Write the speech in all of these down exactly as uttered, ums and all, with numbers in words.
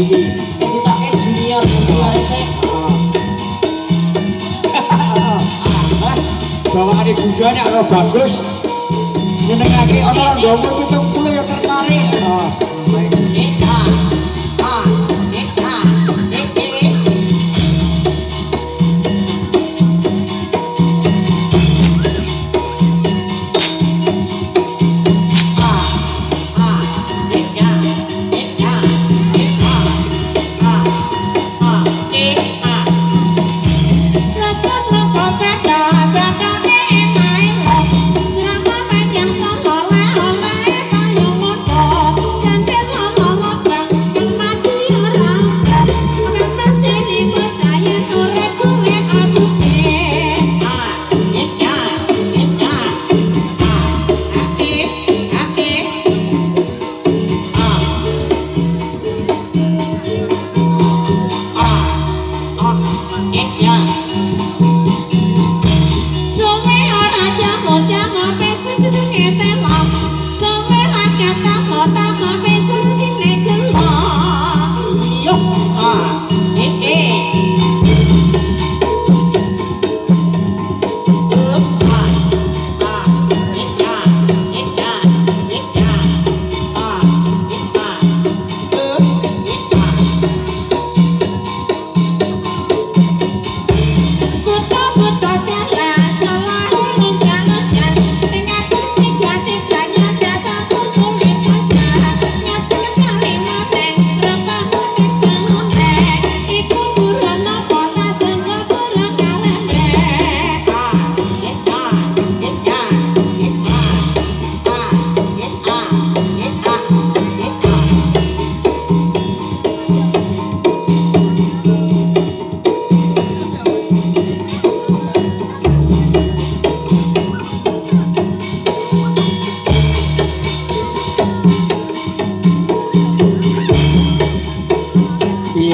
Bawaannya budanya kalau bagus menengaki orang domur pitung puluh yang tertarik.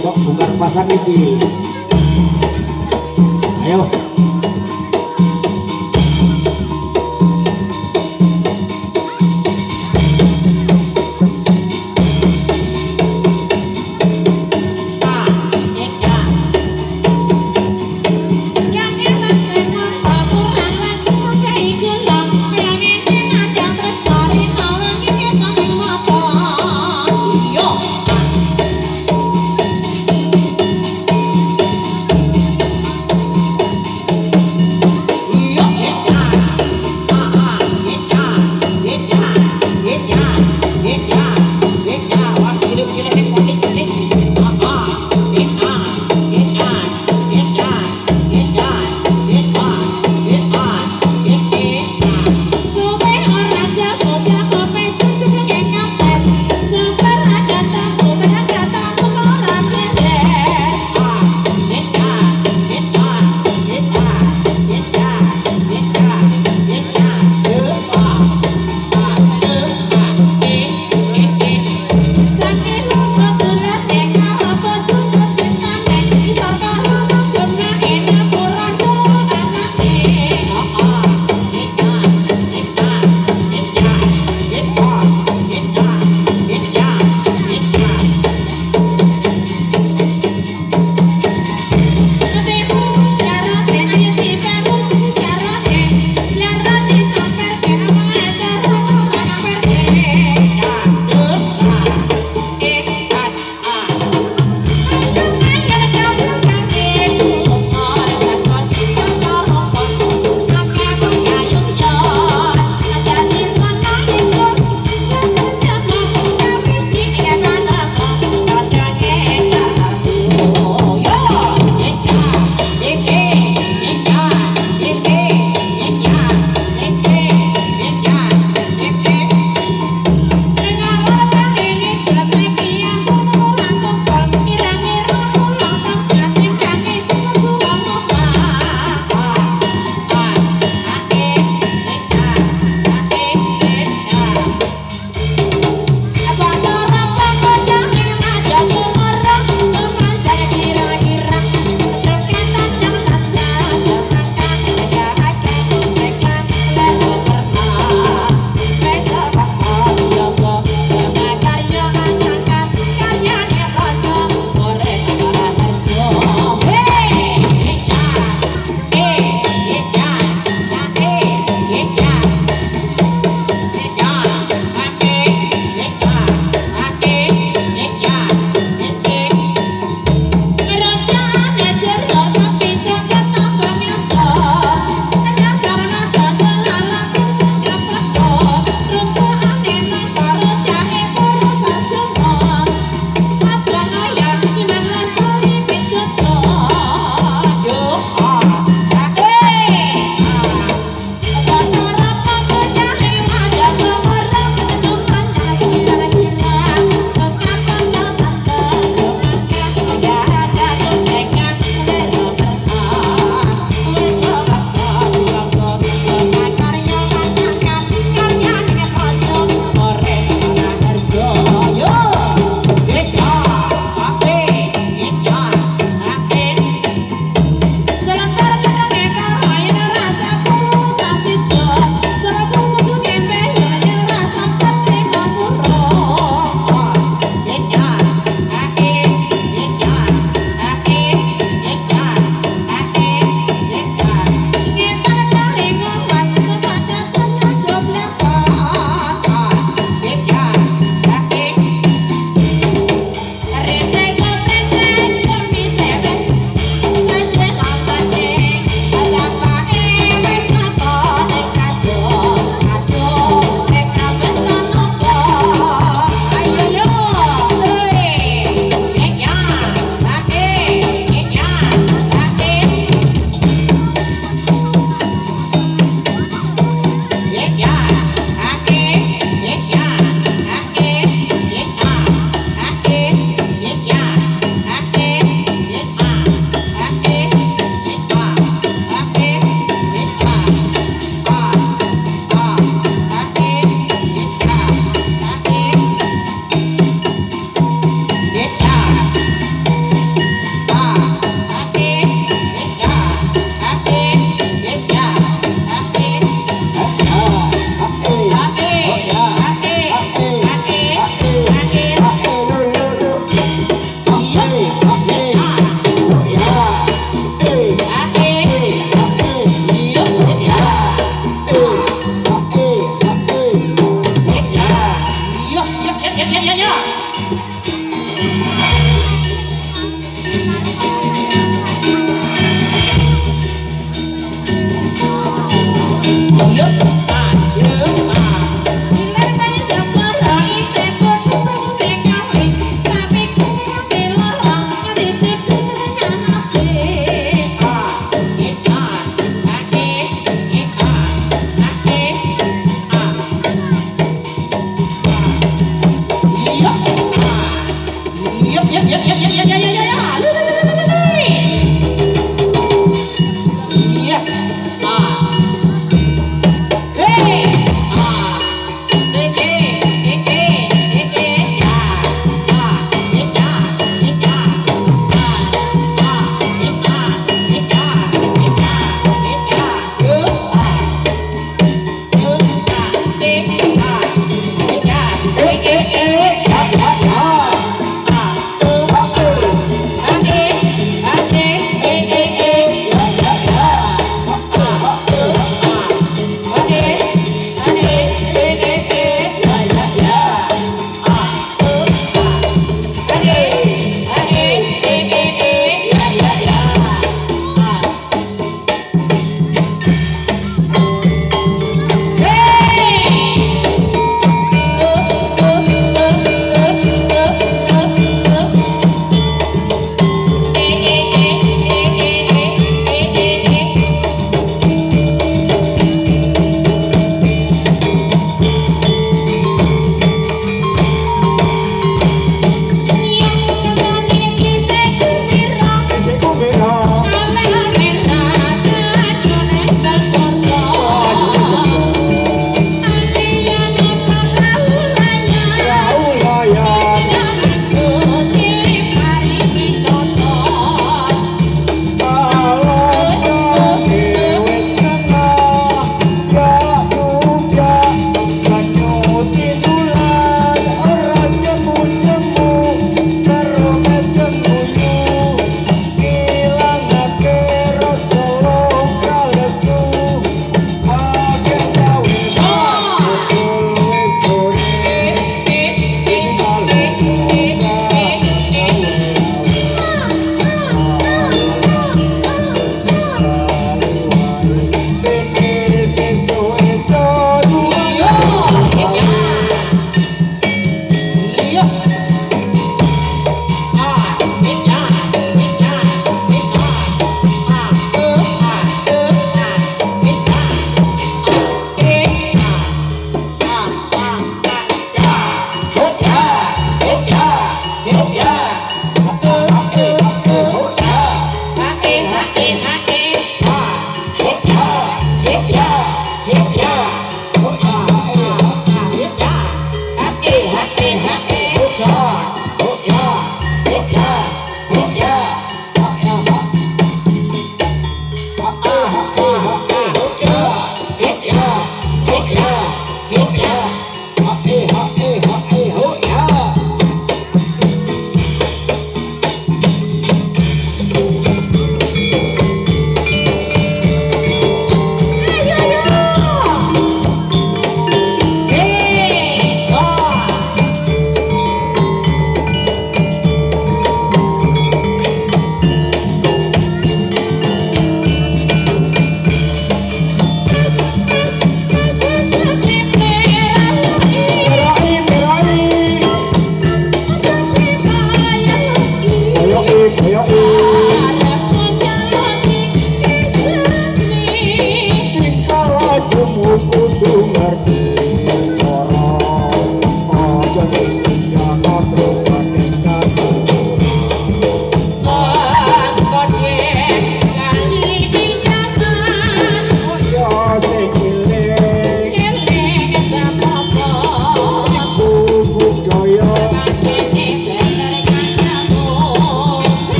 Kok bukan pasang ini? Ayo. Terima kasih.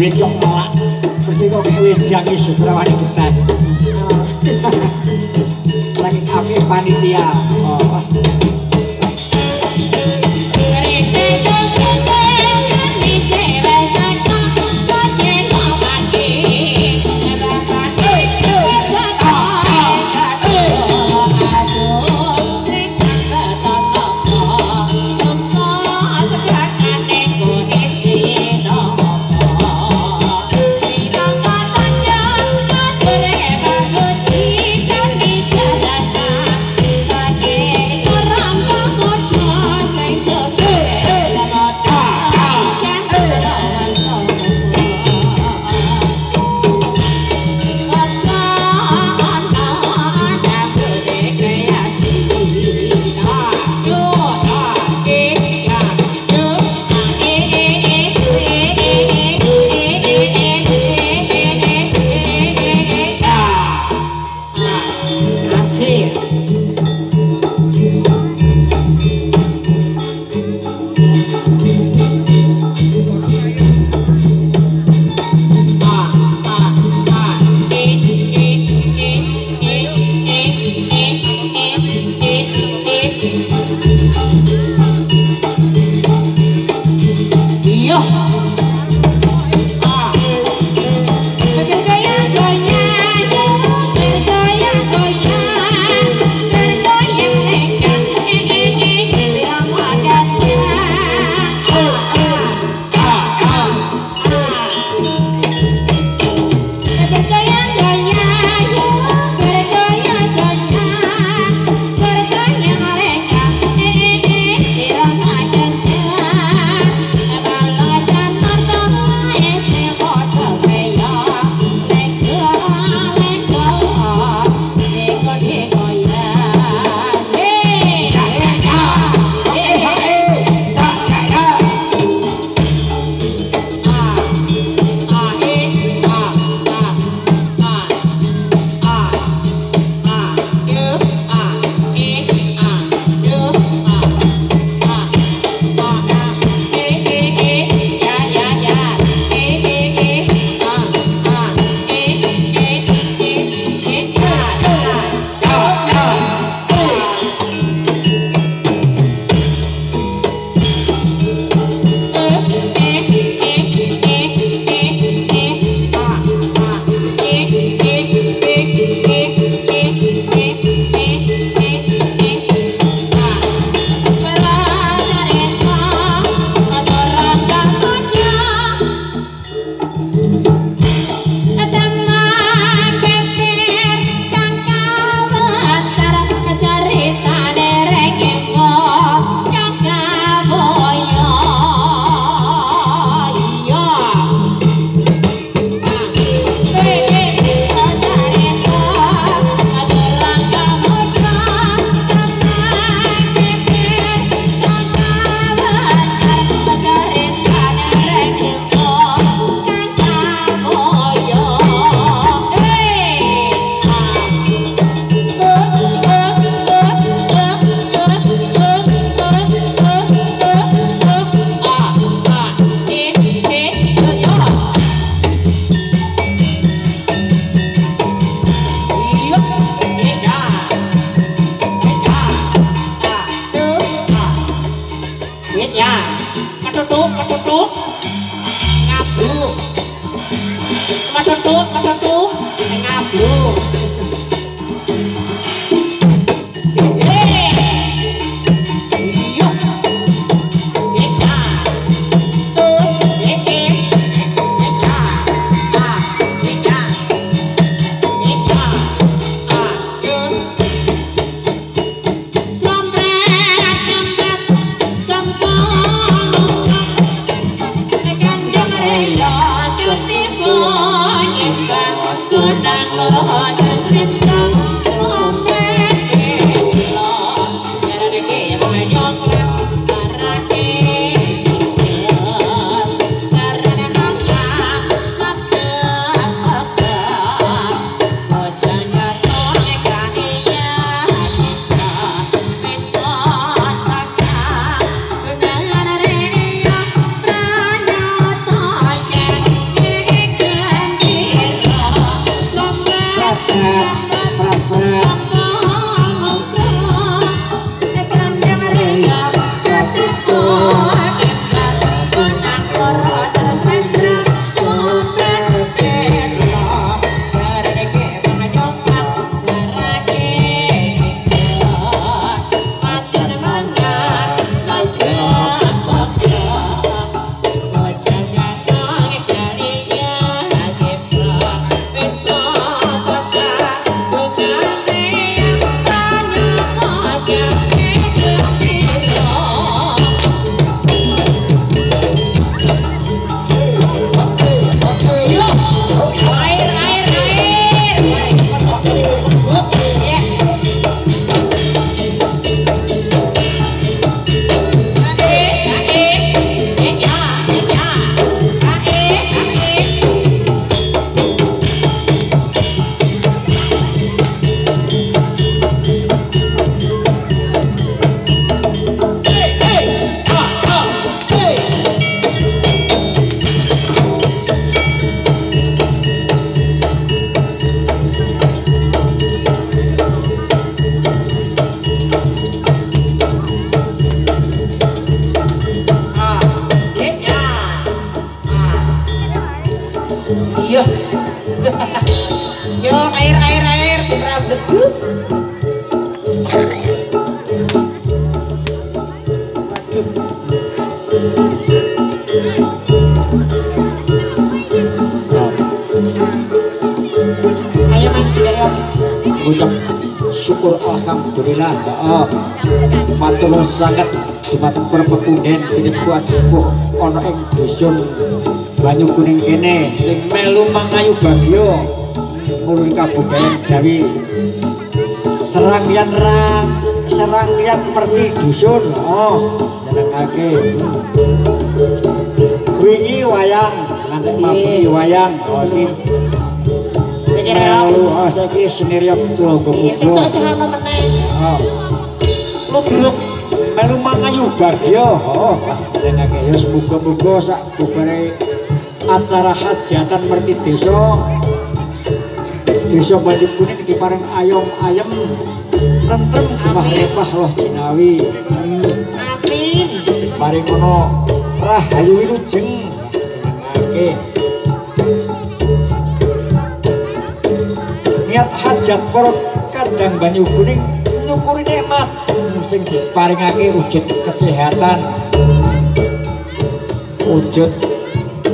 Wedok malah percaya kok wedang isu serawani kita lagi kami panitia. Gaya gaya gaya gaya ucap syukur alhamdulillah ta'ala matur sangat dumateng perpepunden tinis kuajibu ono ing dusun Banyukuning kene sing melu mangayu bagya ngurung kabupaten Jawi serangyan rang serangyan merti dusun oh jenengake wingi wayang nganti mabui wayang oh melu oh saiki senirep tulogo sesuk sehama meneh oh lugruk melu mangayu bagya oh jenengake ya muga-muga sak bubare acara hajatan merti desa desa Banyukuning iki paring ayom-ayem tentrem remah-remah loh jinawi amin paring kono rahayu wilujeng nggih niat hajat para kadang Banyukuning nyukuri nikmat sing diparingake wujud kesehatan wujud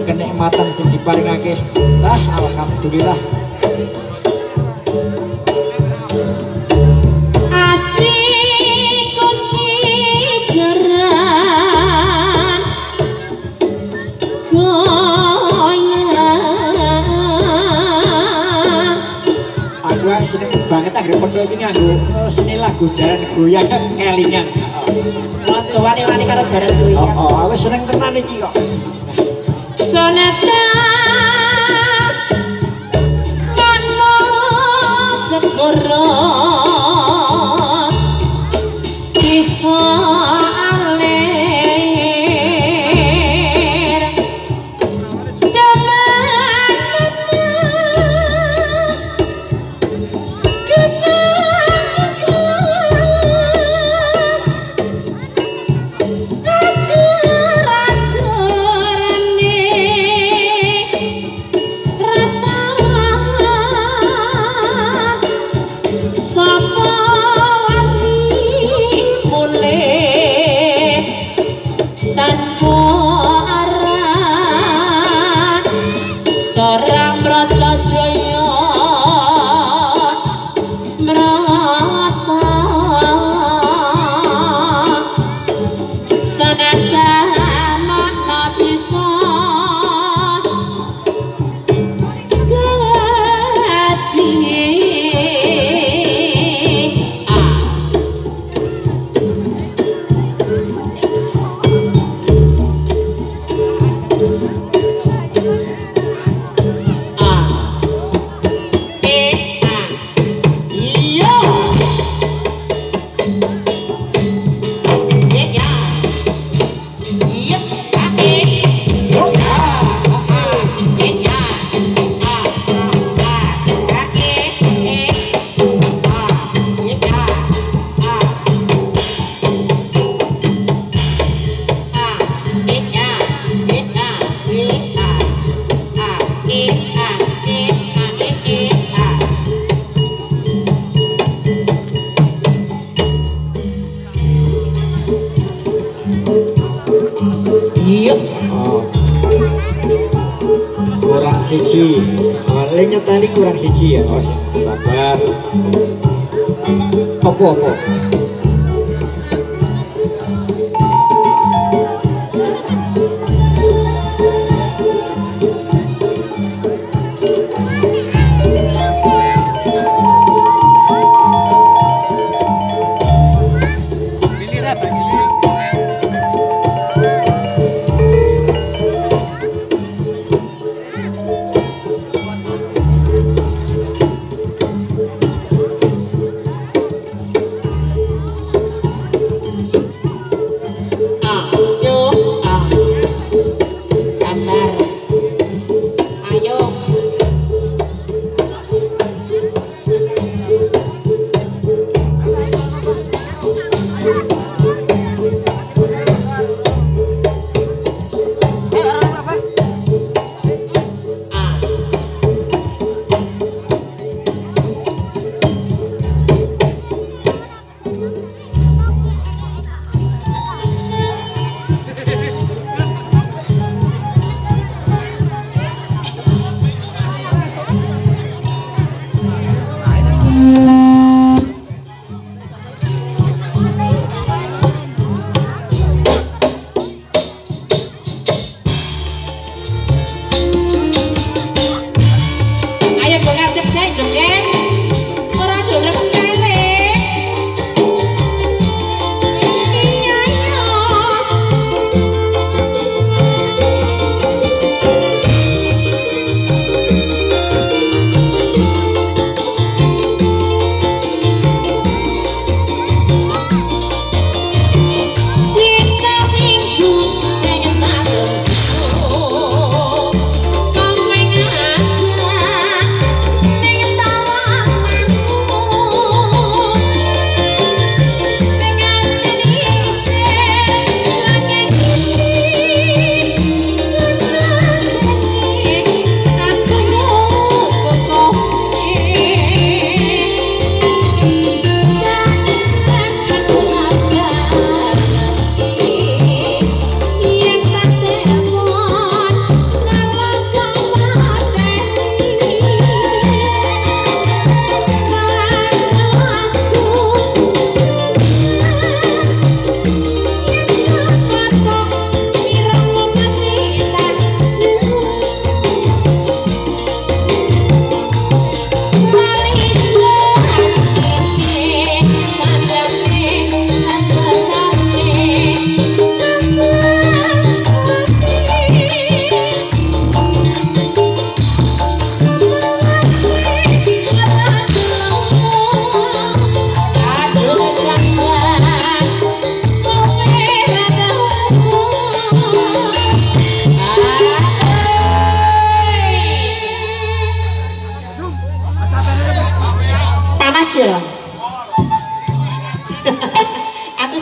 kenikmatan sing diparingake lah alhamdulillah banget agak peduli ini nganggu seni lagu jalan goyang kelingan oh coba nih wani karo jalan goyang oh oh aku seneng tenan ini kok sonata mano segoro bisa alir siji awalnya tadi kurang siji ya oh sabar opo-opo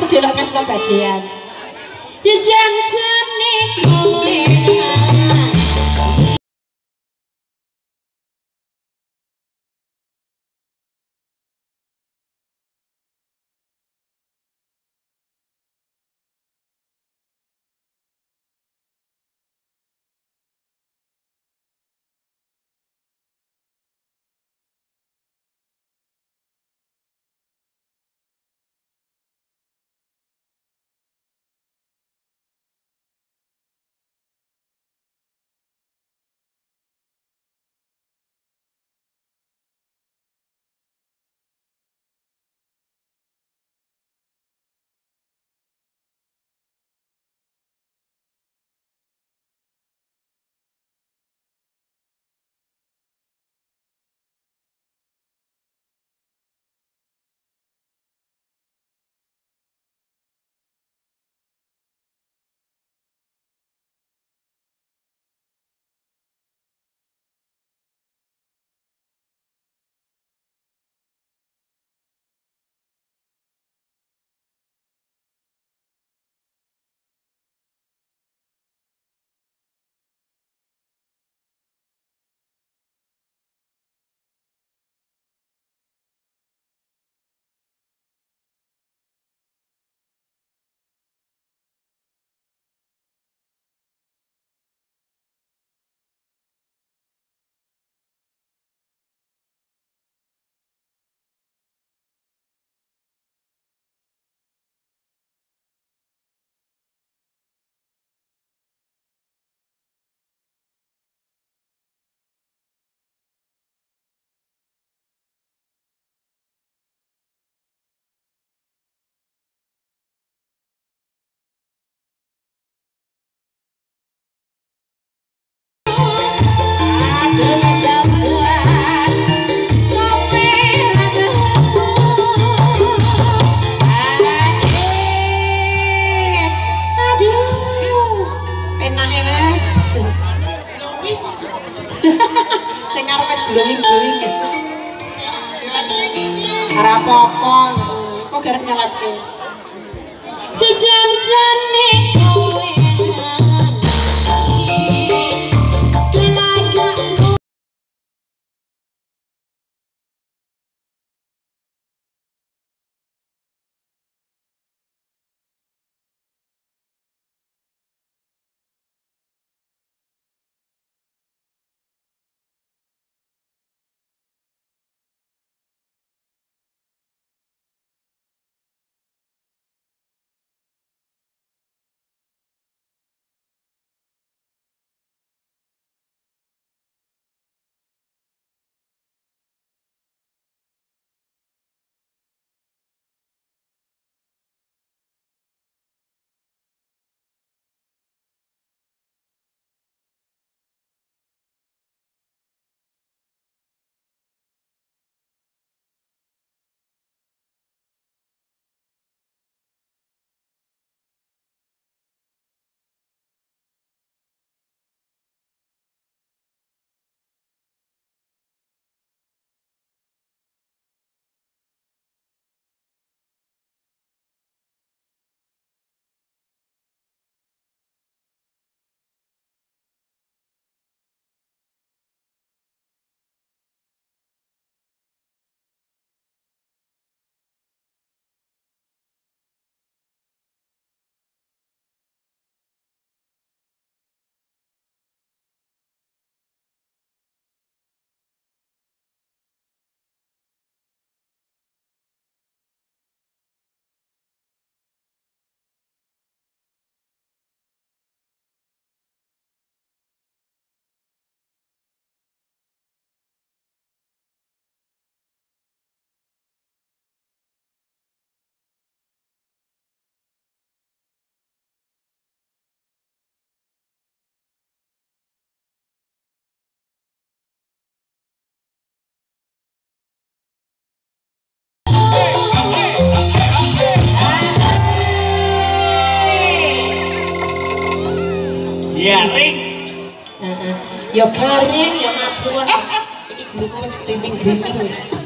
sedulur kasta bagian. Ya janjane kowe garing. Ya garing, ya ngapur. Iki guruku wis blimbing-blimbing wis.